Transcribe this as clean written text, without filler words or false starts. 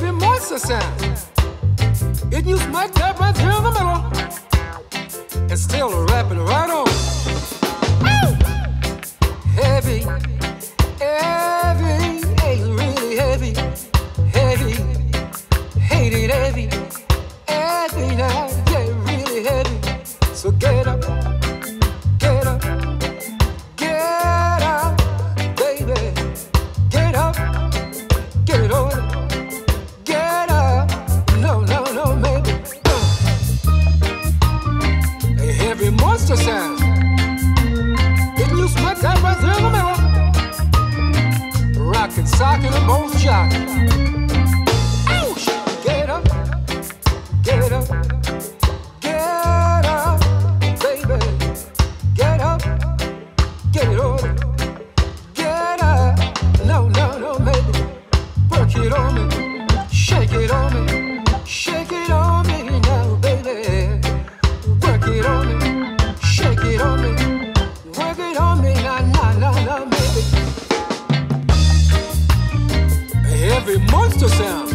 heavy monster sound. It used mic tap right here in the middle, and still rapping right on. Woo! Heavy, heavy, hey, really heavy, heavy, hate it heavy, heavy now, yeah, really heavy. So get up, get up, get up, baby, get up, get it on. Monster sound. It used my time right through the middle, rockin', sockin', and bone shockin'. Ouch! Get up, get up, get up, baby. Get up, get it on, get up. No, no, no, baby. Work it on me, shake it on me, shake it on me now, baby. Work it on me. Shake it on me, work it on me, na na na na, baby. Every monster sound.